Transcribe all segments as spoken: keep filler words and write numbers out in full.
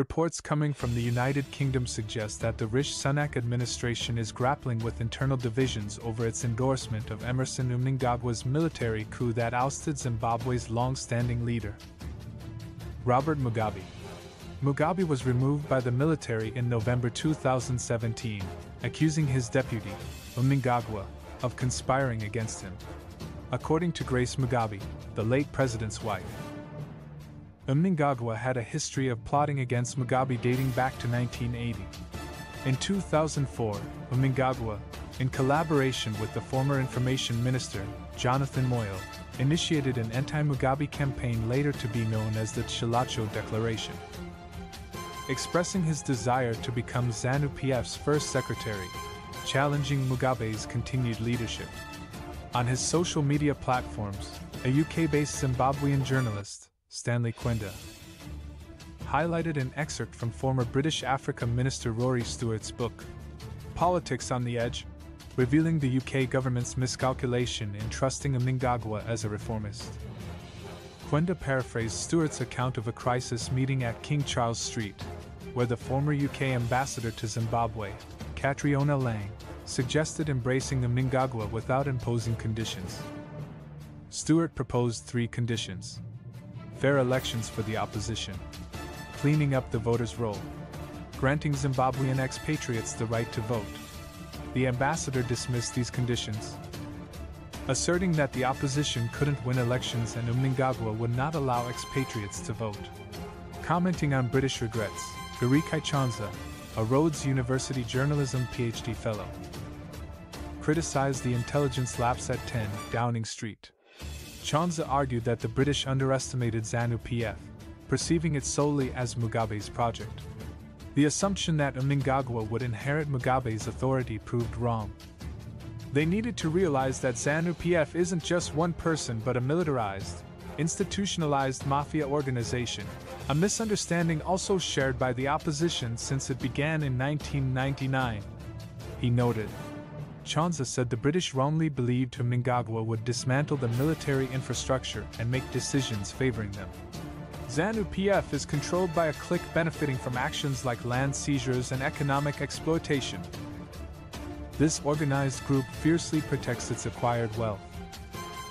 Reports coming from the United Kingdom suggest that the Rishi Sunak administration is grappling with internal divisions over its endorsement of Emmerson Mnangagwa's military coup that ousted Zimbabwe's long-standing leader, Robert Mugabe. Mugabe was removed by the military in November two thousand seventeen, accusing his deputy, Mnangagwa, of conspiring against him. According to Grace Mugabe, the late president's wife, Mnangagwa had a history of plotting against Mugabe dating back to nineteen eighty. In two thousand four, Mnangagwa, in collaboration with the former Information Minister, Jonathan Moyo, initiated an anti-Mugabe campaign later to be known as the Tshilacho Declaration, expressing his desire to become ZANU-P F's first secretary, challenging Mugabe's continued leadership. On his social media platforms, a U K-based Zimbabwean journalist, Stanley Kwenda, highlighted an excerpt from former British Africa Minister Rory Stewart's book, Politics on the Edge, revealing the U K government's miscalculation in trusting Mnangagwa as a reformist. Kwenda paraphrased Stewart's account of a crisis meeting at King Charles Street, where the former U K ambassador to Zimbabwe, Catriona Lang, suggested embracing Mnangagwa without imposing conditions. Stewart proposed three conditions: fair elections for the opposition, cleaning up the voters' roll, granting Zimbabwean expatriates the right to vote. The ambassador dismissed these conditions, asserting that the opposition couldn't win elections and Mnangagwa would not allow expatriates to vote. Commenting on British regrets, Garikai Chanza, a Rhodes University journalism PhD fellow, criticized the intelligence lapse at ten Downing Street. Chanza argued that the British underestimated ZANU-P F, perceiving it solely as Mugabe's project. The assumption that Mnangagwa would inherit Mugabe's authority proved wrong. They needed to realize that ZANU-P F isn't just one person but a militarized, institutionalized mafia organization, a misunderstanding also shared by the opposition since it began in nineteen ninety-nine, he noted. Chanza said the British wrongly believed Mnangagwa would dismantle the military infrastructure and make decisions favoring them. ZANU-P F is controlled by a clique benefiting from actions like land seizures and economic exploitation. This organized group fiercely protects its acquired wealth.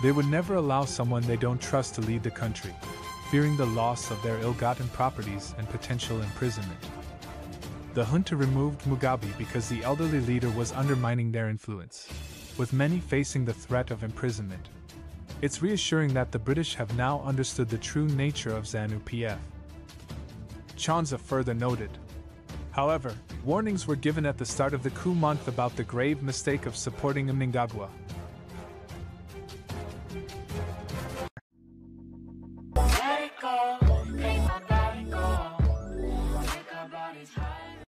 They would never allow someone they don't trust to lead the country, fearing the loss of their ill-gotten properties and potential imprisonment. The junta removed Mugabe because the elderly leader was undermining their influence, with many facing the threat of imprisonment. It's reassuring that the British have now understood the true nature of ZANU-P F, Chanza further noted. However, warnings were given at the start of the coup month about the grave mistake of supporting Mnangagwa.